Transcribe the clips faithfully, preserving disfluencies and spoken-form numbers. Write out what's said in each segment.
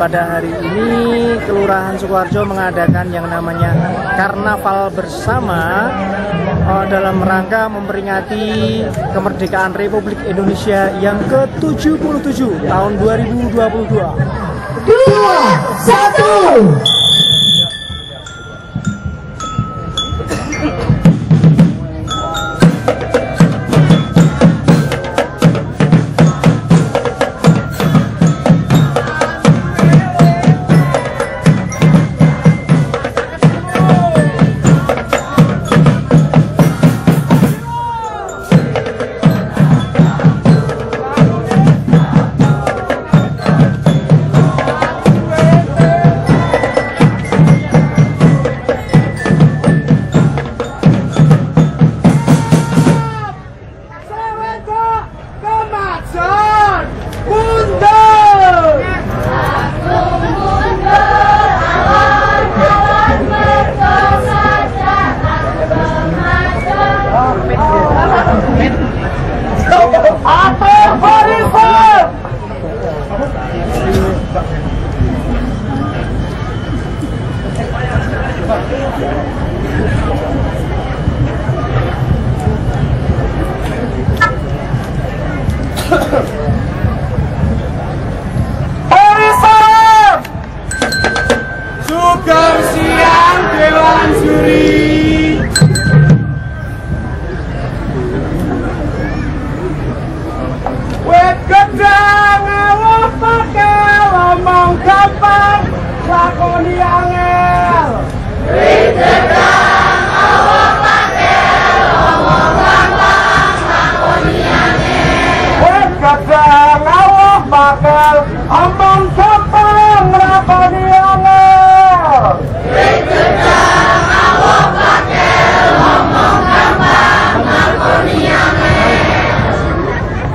pada hari ini Kelurahan Sukoharjo mengadakan yang namanya Karnaval Bersama uh, dalam rangka memperingati kemerdekaan Republik Indonesia yang ke tujuh puluh tujuh tahun dua ribu dua puluh dua. dua, satu.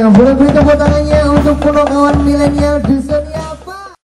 ya, boleh beri tepuk tangannya untuk Punokawan Milenial di sana.